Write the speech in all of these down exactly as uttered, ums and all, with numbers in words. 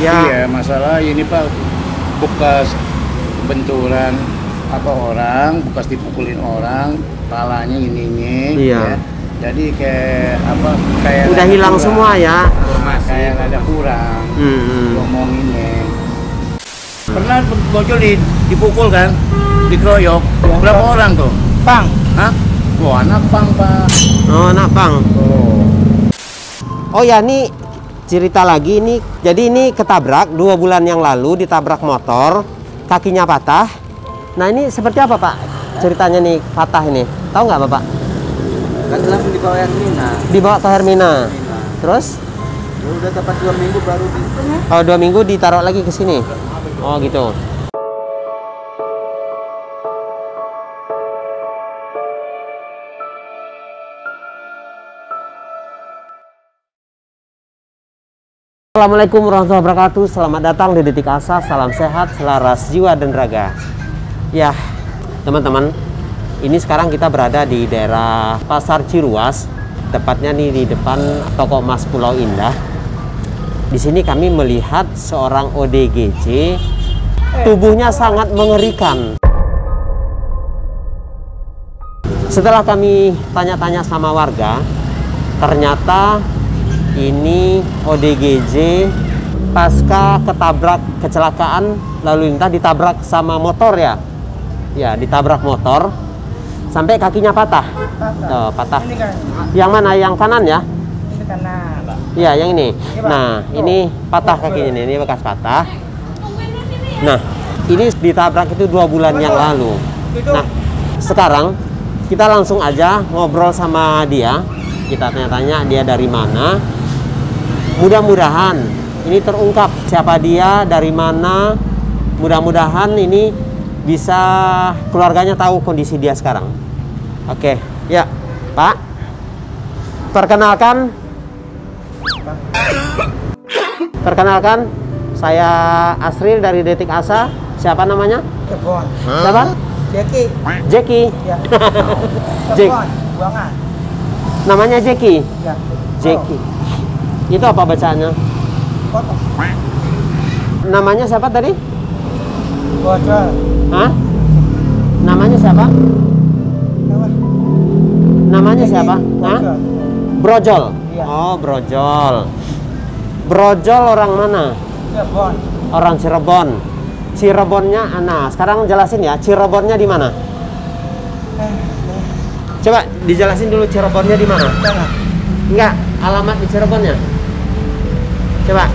Ya. Iya, masalah ini Pak, bekas benturan apa orang, bekas dipukulin orang, palanya ininya. Iya. Ya. Jadi kayak apa? Kayak udah hilang kurang. Semua ya. Nah, kayak ada kurang. Hmm. Ngomonginnya. Pernah Brojol dipukul kan? Dikeroyok. Berapa orang tuh? Pang. Hah? Oh, anak pang, Pak. Oh, anak pang. Oh. Oh ya, nih cerita lagi ini. Jadi ini ketabrak dua bulan yang lalu, ditabrak motor, kakinya patah. Nah, ini seperti apa, Pak? Ceritanya nih patah ini. Tahu nggak, Bapak? Kan langsung dibawa Hermina. Dibawa ke Hermina. Hermina. Terus? Terus udah tepat dua minggu baru di sini. Oh, dua minggu ditaruh lagi ke sini. Oh, gitu. Assalamualaikum warahmatullahi wabarakatuh. Selamat datang di Detik Asa. Salam sehat, selaras jiwa dan raga. Ya, teman-teman, ini sekarang kita berada di daerah Pasar Ciruas, tepatnya nih di depan Toko Mas Pulau Indah. Di sini kami melihat seorang O D G J, tubuhnya sangat mengerikan. Setelah kami tanya-tanya sama warga, ternyata ini O D G J pasca ketabrak kecelakaan lalu lintas, ditabrak sama motor ya. Ya, ditabrak motor sampai kakinya patah. Patah. Oh, patah. Ini kan. Yang mana? Yang kanan ya? Ini kanan, Pak. Iya, yang ini. Ini, nah, oh, ini patah kakinya ini, ini bekas patah. Nah, ini ditabrak itu dua bulan yang lalu. Nah, sekarang kita langsung aja ngobrol sama dia. Kita tanya-tanya dia dari mana. Mudah-mudahan ini terungkap siapa dia, dari mana. Mudah-mudahan ini bisa keluarganya tahu kondisi dia sekarang. Oke, ya Pak, perkenalkan perkenalkan saya Asril dari Detik Asa. Siapa namanya? Telepon. Siapa? Jeki. Jeki. Ya. Telepon. Buangan. Namanya Jeki. Ya. Jeki. Itu apa bacaannya? Foto. Namanya siapa tadi? Brojol. Hah? Namanya siapa? Nama. Namanya Jeki. Siapa? Brojol. Hah? Brojol. Ya. Oh, Brojol. Brojol orang mana? Cirebon. Orang Cirebon. Cirebonnya, nah sekarang jelasin ya, Cirebonnya di mana? Eh, coba dijelasin dulu Cirebonnya di mana? Enggak, alamat di Cirebonnya. Coba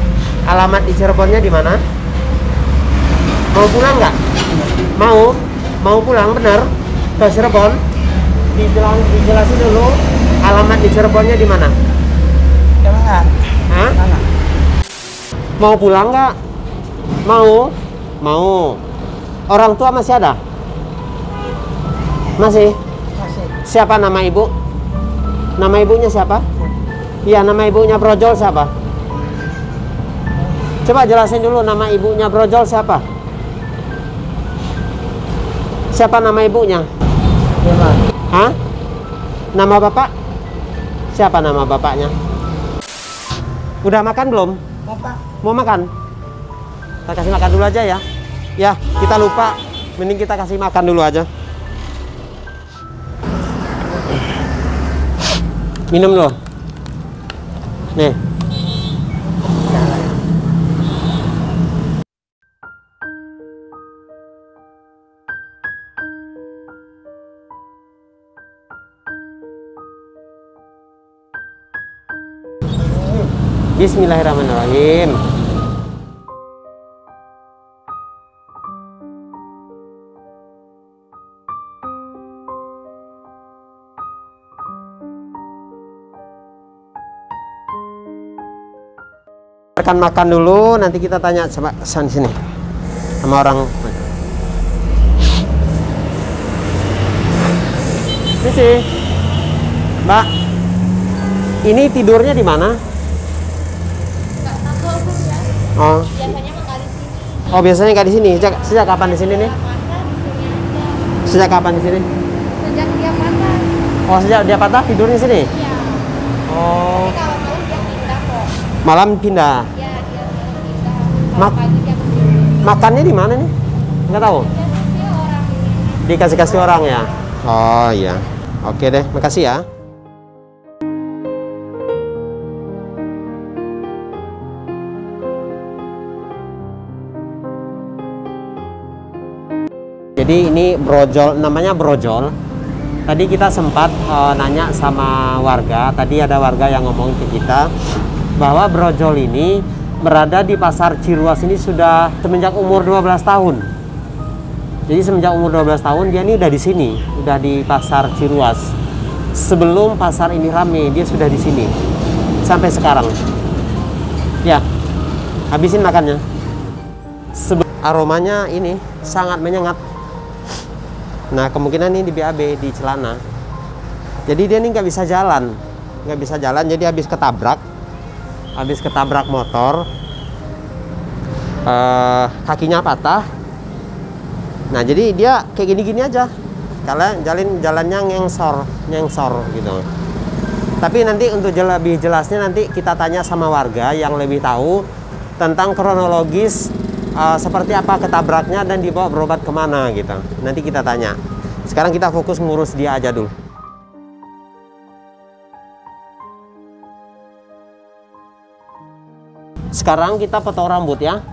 alamat di Cirebonnya di mana? Mau pulang nggak? Mau? Mau pulang bener ke Cirebon? Dijelasin dulu alamat di Cirebonnya di mana? Kelanganan. Hah? Mana? Mau pulang nggak? Mau? Mau. Orang tua masih ada? Masih? Masih. Siapa nama ibu? Nama ibunya siapa? Iya, nama ibunya Brojol siapa? Coba jelasin dulu nama ibunya Brojol siapa? Siapa nama ibunya? Hermina. Hah? Nama bapak? Siapa nama bapaknya? Udah makan belum? Mau, Pak. Mau makan? Kita kasih makan dulu aja ya. Ya, kita lupa. Mending kita kasih makan dulu aja. Minum loh. Nih. Bismillahirrahmanirrahim. Makan makan dulu, nanti kita tanya sama sana sini sama orang. Sisi, Mbak, ini tidurnya di mana? Oh. Biasanya nggak di sini. Oh, biasanya nggak di sini. Sejak, sejak kapan di sini nih? Sejak kapan di sini? Sejak dia patah. Oh, sejak dia patah tidur di sini? Iya. Oh. Tapi kalau malam dia pindah kok. Malam pindah. Iya, dia malam pindah. Mak makannya di mana nih? Nggak tahu. Dikasih-kasih orang ya. Oh iya. Oke deh, makasih ya. Jadi ini brojol, namanya brojol. Tadi kita sempat uh, nanya sama warga. Tadi ada warga yang ngomong ke kita bahwa brojol ini berada di Pasar Ciruas ini sudah semenjak umur dua belas tahun. Jadi semenjak umur dua belas tahun dia ini udah di sini, udah di Pasar Ciruas. Sebelum pasar ini rame dia sudah di sini sampai sekarang. Ya, habisin makannya. Sebelum aromanya ini sangat menyengat. Nah, kemungkinan ini di B A B, di celana. Jadi dia ini nggak bisa jalan. Nggak bisa jalan, jadi habis ketabrak. Habis ketabrak motor. Uh, kakinya patah. Nah, jadi dia kayak gini-gini aja. Karena jalan jalannya nyengsor, nyengsor gitu. Tapi nanti untuk lebih jelasnya nanti kita tanya sama warga yang lebih tahu tentang kronologis Uh, seperti apa ketabraknya dan dibawa berobat kemana gitu. Nanti kita tanya. Sekarang kita fokus ngurus dia aja dulu. Sekarang kita potong rambut ya.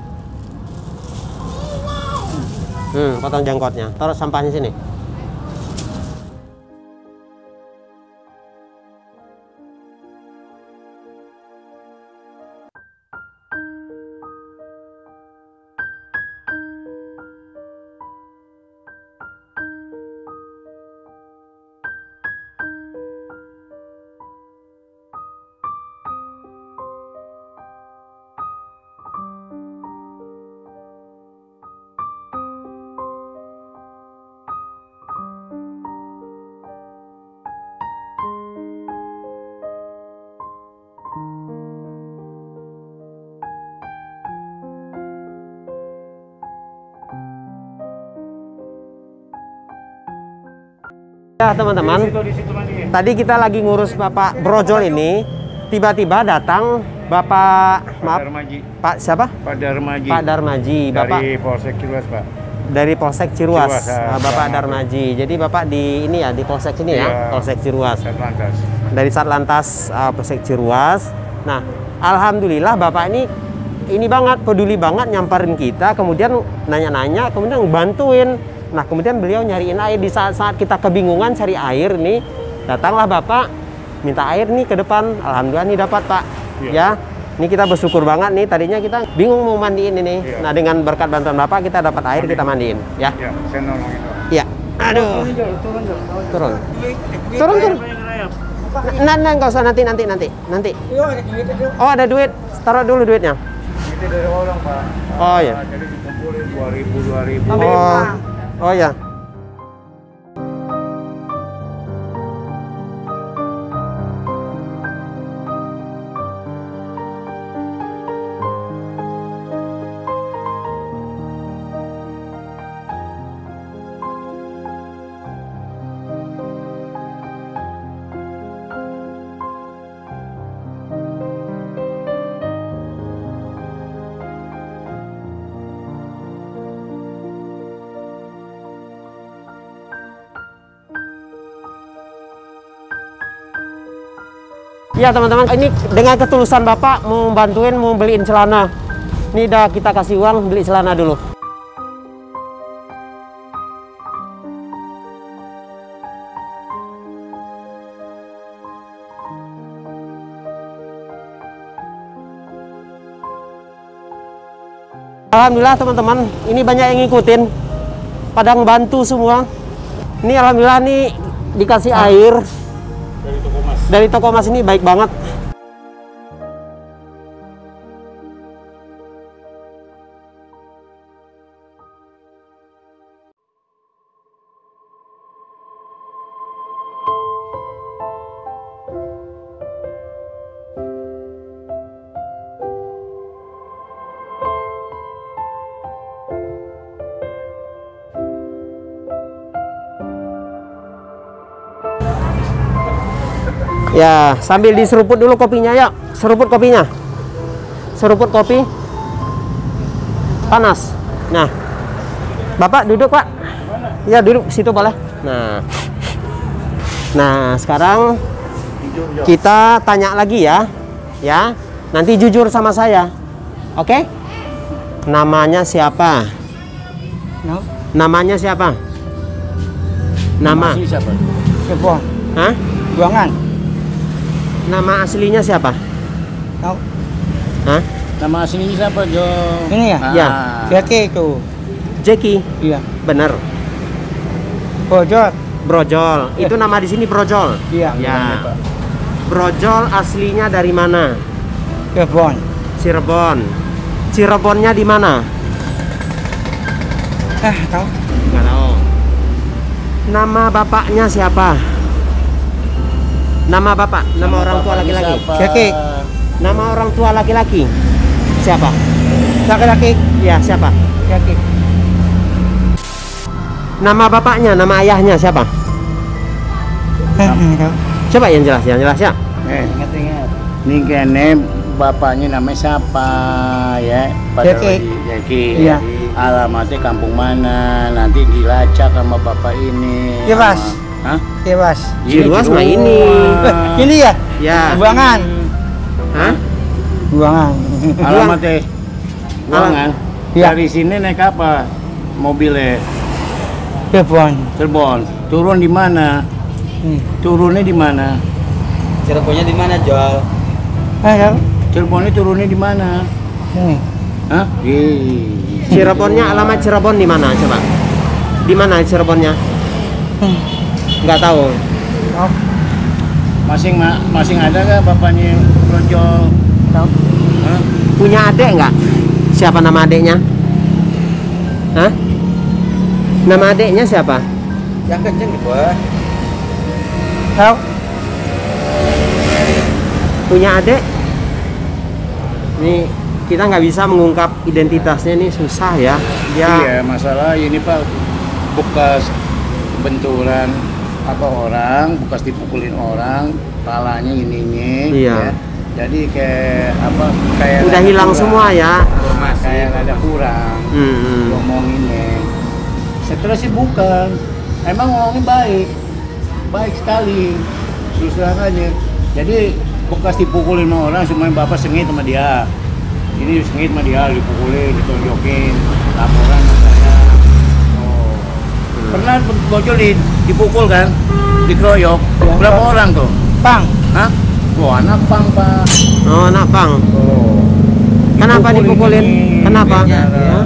Hmm, potong jenggotnya. Taruh sampahnya sini. Ya teman-teman, tadi kita lagi ngurus Bapak brojol ini, tiba-tiba datang Bapak, maaf, Pak siapa? Pak Darmaji. Pak Darmaji, Bapak dari Polsek Ciruas, Pak. Dari Polsek Ciruas, Ciruas Bapak, Bapak Darmaji. Jadi Bapak di ini ya, di Polsek sini ya, ya Polsek Ciruas. Satlantas. Dari Satlantas uh, Polsek Ciruas. Nah, alhamdulillah Bapak ini ini banget peduli banget nyamperin kita, kemudian nanya-nanya, kemudian bantuin. Nah, kemudian beliau nyariin air di saat-saat kita kebingungan cari air nih. Datanglah Bapak, minta air nih ke depan. Alhamdulillah nih dapat, Pak. Ya. ya. Ini kita bersyukur banget nih. Tadinya kita bingung mau mandiin ini. Ya. Nah, dengan berkat bantuan Bapak kita dapat air, Mandi. kita mandiin, ya. Iya, saya nolongin. Iya. Aduh. Turun, turun. Turun, turun. Nah, nah, nggak usah nanti nanti nanti. Nanti. Oh, ada duit. Taruh dulu duitnya. Itu dari orang, Pak. Oh, iya. Jadi dikumpulin dua ribu dua ribu. Oh. Oh ya. Ya teman-teman, ini dengan ketulusan Bapak mau bantuin, mau beliin celana. Ini dah kita kasih uang, beli celana dulu. Alhamdulillah teman-teman, ini banyak yang ngikutin. Pada ngebantu semua. Ini alhamdulillah nih dikasih air. Dari Toko Mas ini baik banget. Ya, sambil diseruput dulu kopinya ya. Seruput kopinya. Seruput kopi. panas. Nah, Bapak duduk, Pak. Iya, duduk situ boleh. Nah, nah sekarang kita tanya lagi ya, ya. Nanti jujur sama saya, oke? Okay? Namanya siapa? No. Namanya siapa? Nama? Nama siapa? Sebuah. Hah? Buangan. Nama aslinya siapa? Tahu. Hah? Nama aslinya siapa, Jo? Ini ya? Iya. Ah. Jeki itu. Jeki. Iya. Bener. Brojol. Brojol. Ya. Itu nama di sini Brojol. Iya. Ya. Bener, Brojol aslinya dari mana? Cirebon. Cirebon. Cirebonnya di mana? Eh, tahu? Nggak tahu. Nama bapaknya siapa? Nama bapak, nama, nama orang tua laki-laki. Jeki. Nama orang tua laki-laki. Siapa? Laki-laki. Ya, siapa? Jeki. Nama bapaknya, nama ayahnya siapa? Eh, tahu. Coba yang jelas, yang jelas ya. Eh, ingat-ingat. Ini kene bapaknya namanya siapa ya? Jeki. Jeki. Iya. Alamatnya kampung mana? Nanti dilacak sama bapak ini. Ciruas. Hah? Ciruas. Ciruas mah ini. Ini ya? Ya. Buangan. Hah? Buangan. Alamatnya Buangan. Ya. Dari sini naik apa? Mobilnya? Cirebon. Cirebon. Turun di mana? Hmm. Turunnya di mana? Cirebonnya di mana, Jol? Eh, Cirebonnya turunnya di mana? Hmm. Hah? Yee. Cirebonnya alamat Cirebon di mana coba? Di mana Cirebonnya? Hmm. Nggak tahu. Oh. Masing ma masing ada nggak bapaknya Brojol? Tahu. Hah? Punya adik nggak? Siapa nama adiknya? Hah? Nama adiknya siapa? Yang kenceng gitu. Tahu. Punya adik? Nih kita nggak bisa mengungkap identitasnya, nih susah ya. Dia... Iya, masalah ini Pak, bekas benturan apa orang, bekas dipukulin orang, palanya ini-ini. Iya. Ya. Jadi kayak apa? Kayak udah hilang kurang. Semua ya. Nah, kayak ada kurang. Hmm. Ngomonginnya. Setelah sih bukan, emang ngomongin baik, baik sekali. Susah aja. Jadi bekas dipukulin sama orang, semuanya bapak sengit sama dia. Ini sengit sama dia, dipukulin, ditonjokin, laporan katanya. Oh. Hmm. Pernah Brojol dipukul kan? Dikeroyok. Ya, berapa Pak. Orang tuh? Pang. Hah? Oh, anak pang, Pak. Oh, anak pang. Oh. Kenapa dipukulin? Ini, kenapa? Duitnya, ya.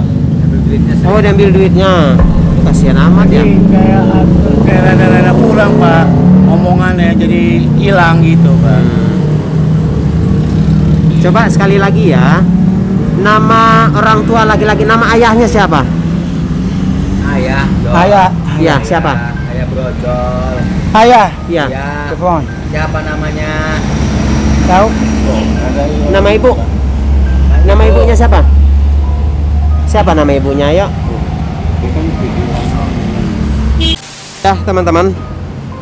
Duitnya, oh, diambil duitnya. Kasihan amat ya. Kayak kayak rada-rada kurang, Pak. Omongannya jadi hilang gitu, Pak. Hmm. Coba sekali lagi ya. Nama orang tua laki-laki, nama ayahnya siapa? Ayah. Ayah. Iya, siapa? Ayah Brojol. Ayah. Iya. Telepon. Siapa namanya? Tahu? Nama ibu. Nama ibunya siapa? Siapa nama ibunya, ayo? Ya, teman-teman.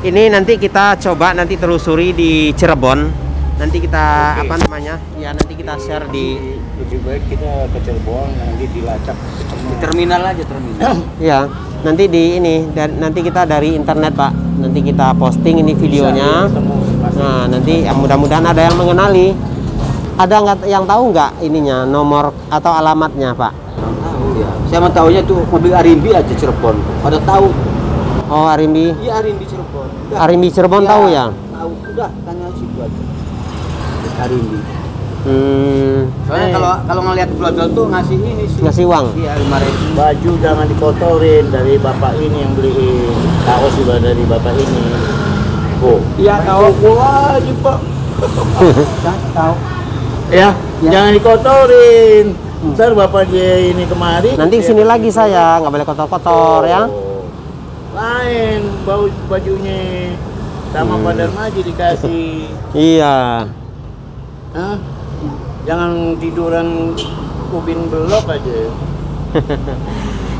Ini nanti kita coba nanti telusuri di Cirebon. Nanti kita okay. apa namanya ya nanti kita share di, di lebih baik kita ke Cirebon, nanti dilacak di terminal aja terminal ya nanti di ini dan nanti kita dari internet Pak, nanti kita posting ini videonya. Nah nanti ya, mudah-mudahan ada yang mengenali, ada nggak yang tahu nggak ininya nomor atau alamatnya Pak? Tahu ya, saya mau tahunya tuh mobil Arimbi aja Cirebon ada tahu. Oh Arimbi iya Arimbi Cirebon udah. Arimbi Cirebon ya, tahu ya tahu udah tanya situ aja hari ini. Hmm. Soalnya kalau kalau ngelihat Brojol tuh ngasih ini sih. Ngasih uang. Iya, lima ribu. Baju jangan dikotorin, dari bapak ini yang beliin. Kaos juga dari bapak ini. Oh. Iya, kaos gua aja, Pak. Tahu. Ya, ya, jangan dikotorin. Ntar bapak dia ini kemari. Nanti sini ya. Lagi saya, nggak boleh kotor-kotor oh. ya. Lain bau bajunya sama hmm. Pak Darmaji dikasih. Iya. Hah? Jangan tiduran ubin belok aja.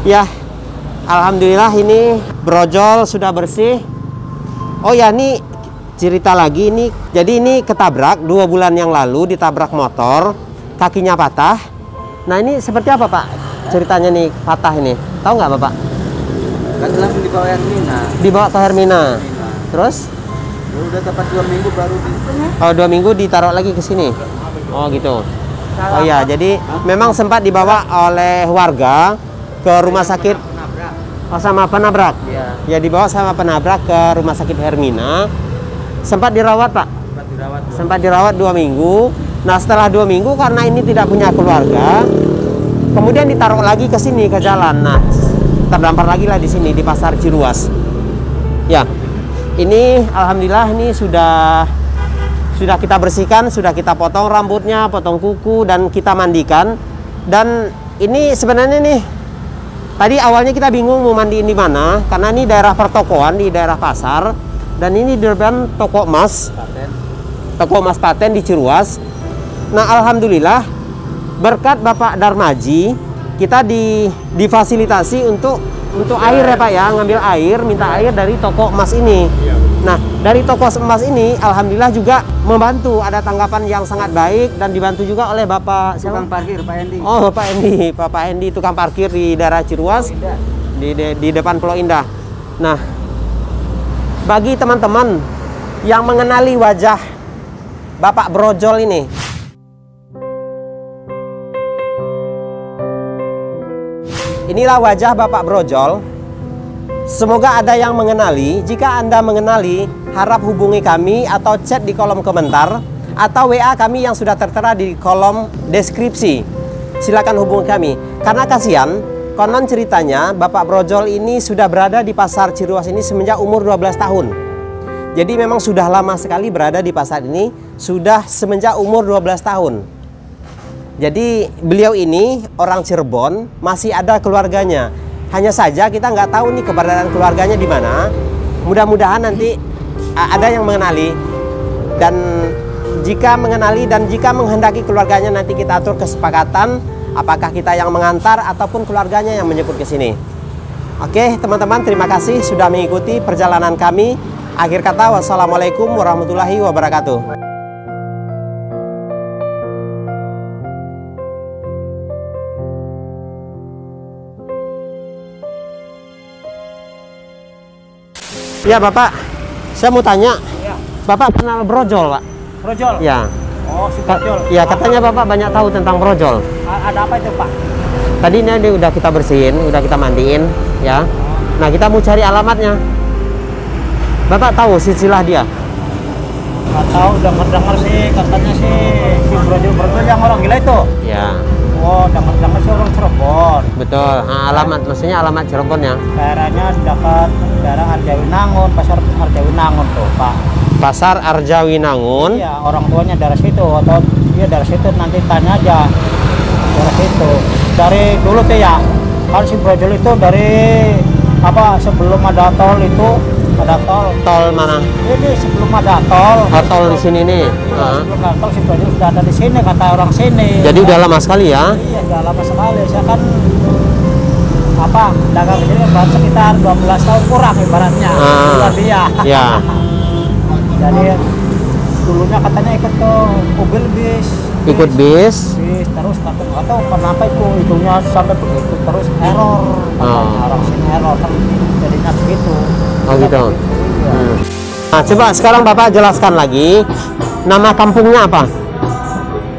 Ya, alhamdulillah ini Brojol sudah bersih. Oh ya, ini cerita lagi ini. Jadi ini ketabrak dua bulan yang lalu, ditabrak motor, kakinya patah. Nah ini seperti apa Pak ceritanya nih patah ini? Tahu nggak Bapak? Kan langsung dibawa Hermina. Dibawa ke Hermina. Hermina. Terus? Ya udah tepat dua minggu baru di sini. Oh, dua minggu ditaruh lagi ke sini. Oh gitu. Oh iya, jadi Hah? memang sempat dibawa oleh warga ke rumah sakit. Oh, sama penabrak. Ya. ya dibawa sama penabrak ke rumah sakit Hermina. Sempat dirawat Pak. Sempat dirawat. Dua sempat dirawat dua minggu. Nah setelah dua minggu karena ini tidak punya keluarga, kemudian ditaruh lagi ke sini ke jalan. Nah terdampar lagi lah di sini di Pasar Ciruas. Ya, ini alhamdulillah ini sudah sudah kita bersihkan, sudah kita potong rambutnya, potong kuku dan kita mandikan. Dan ini sebenarnya nih tadi awalnya kita bingung mau mandiin di mana karena ini daerah pertokoan di daerah pasar dan ini di depan toko emas, toko emas Paten di Ciruas. Nah alhamdulillah berkat Bapak Darmaji kita di difasilitasi untuk untuk ya, air ya Pak ya, ngambil air, minta air dari toko emas ini. Ya. Nah dari toko emas ini alhamdulillah juga membantu, ada tanggapan yang sangat baik dan dibantu juga oleh Bapak tukang siapa? parkir Pak Endi. Oh Pak Endi, Bapak Endi tukang parkir di daerah Ciruas di, de, di depan Pulau Indah. Nah bagi teman-teman yang mengenali wajah Bapak Brojol ini. Inilah wajah Bapak Brojol. Semoga ada yang mengenali. Jika Anda mengenali, harap hubungi kami atau chat di kolom komentar atau W A kami yang sudah tertera di kolom deskripsi. Silakan hubungi kami. Karena kasihan, konon ceritanya Bapak Brojol ini sudah berada di Pasar Ciruas ini semenjak umur dua belas tahun. Jadi memang sudah lama sekali berada di pasar ini, sudah semenjak umur dua belas tahun. Jadi beliau ini orang Cirebon, masih ada keluarganya. Hanya saja kita nggak tahu nih keberadaan keluarganya di mana. Mudah-mudahan nanti ada yang mengenali. Dan jika mengenali dan jika menghendaki keluarganya nanti kita atur kesepakatan. Apakah kita yang mengantar ataupun keluarganya yang menjemput ke sini. Oke teman-teman, terima kasih sudah mengikuti perjalanan kami. Akhir kata, wassalamualaikum warahmatullahi wabarakatuh. Ya Bapak, saya mau tanya, ya. Bapak kenal Brojol Pak? Brojol? Ya. Oh, si Brojol. Ya, katanya Bapak banyak tahu tentang Brojol. A ada apa itu Pak? Tadi ini udah kita bersihin, udah kita mandiin, ya. Nah, kita mau cari alamatnya. Bapak tahu silsilah dia? Nggak tahu, dengar-dengar sih, katanya sih si Brojol-Brojol yang orang gila itu. Ya. Oh, dengar-dengar sih orang Cirebon. Betul, nah, alamat, maksudnya alamat Cirebon ya? Daerahnya dekat daerah Arjawinangun, Pasar Arjawinangun tuh Pak. Pasar Arjawinangun? Iya, orang tuanya dari situ, atau dia ya dari situ, nanti tanya aja dari situ. Dari dulu tuh ya, kan si Brojol itu dari apa, sebelum ada tol itu, ada tol. Tol mana? Ini sebelum ada tol. Oh, tol di sini nih. Nah, sebelum ada tol si Brojol sudah ada di sini kata orang sini. Jadi kan udah lama sekali ya? Iya, udah lama sekali. Saya kan apa dagang ini baru sekitar dua belas tahun kurang ibaratnya. Ah, dia. Ya. Jadi dulunya katanya ikut ke mobil bis. Ikut bis. Bis terus katanya atau kenapa itu itunya sampai begitu terus error. Oh. Orang sini error kan jadinya begitu. Oh gitu. Ya. Hmm. Nah, coba sekarang Bapak jelaskan lagi nama kampungnya apa?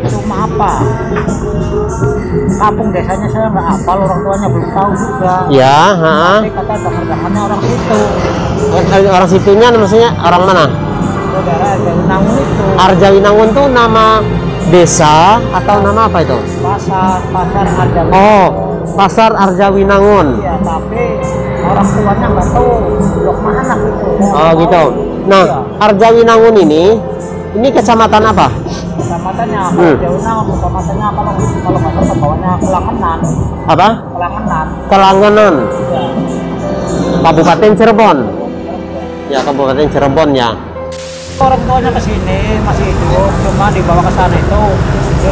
Itu apa? Kampung desanya saya nggak hafal, orang tuanya belum tahu juga. Ya, heeh. Tapi kata dengar-dengarnya orang situ. Eh, orang situnya maksudnya orang mana? Daerah Arjawinangun itu. Arjawinangun itu nama desa atau nama apa itu? Pasar, Pasar Arjawinangun. Oh, Pasar Arjawinangun. Iya, tapi orang tuanya nggak tahu blok mana gitu. Oh, gitu. Nah, Arjawinangun ini ini kecamatan apa? Kecamatannya apa? Hmm. Jauh kecamatannya kalau kalau nggak tahu bawahnya Kelanganan. Apa? Kelanganan. Kelanganan. Ya. Kabupaten Cirebon. Ya, Kabupaten Cirebon ya. Orang tuanya ke sini masih hidup, cuma dibawa ke sana itu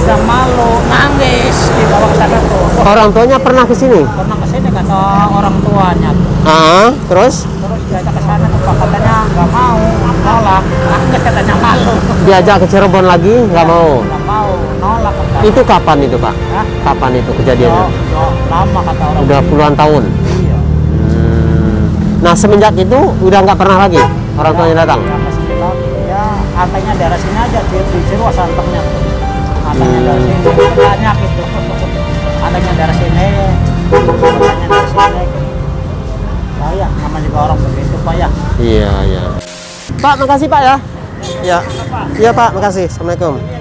udah malu, nangis dibawa ke sana tuh. Orang tuanya pernah ke sini? Pernah ke sini kata orang tuanya. Ah, terus? Terus diajak ke sana tuh katanya nggak mau, nolak. Nangis katanya malu. Diajak ke Cirebon lagi nggak ya, mau. Nggak mau, nolak. Itu kapan itu Pak? Hah? Kapan itu kejadiannya? Sudah lama kata orang. Udah puluhan tahun. Iya. Hmm. Nah semenjak itu udah nggak pernah lagi orang ya, tuanya datang. Ya, ya antainya daerah sini aja di, di Ciruas antemnya. Antainya hmm. dari sini banyak itu. Antainya daerah sini, antainya dari sini. Payah, sama juga orang begitu payah. Iya iya. Pak makasih Pak ya. Iya. Iya Pak makasih. Assalamualaikum.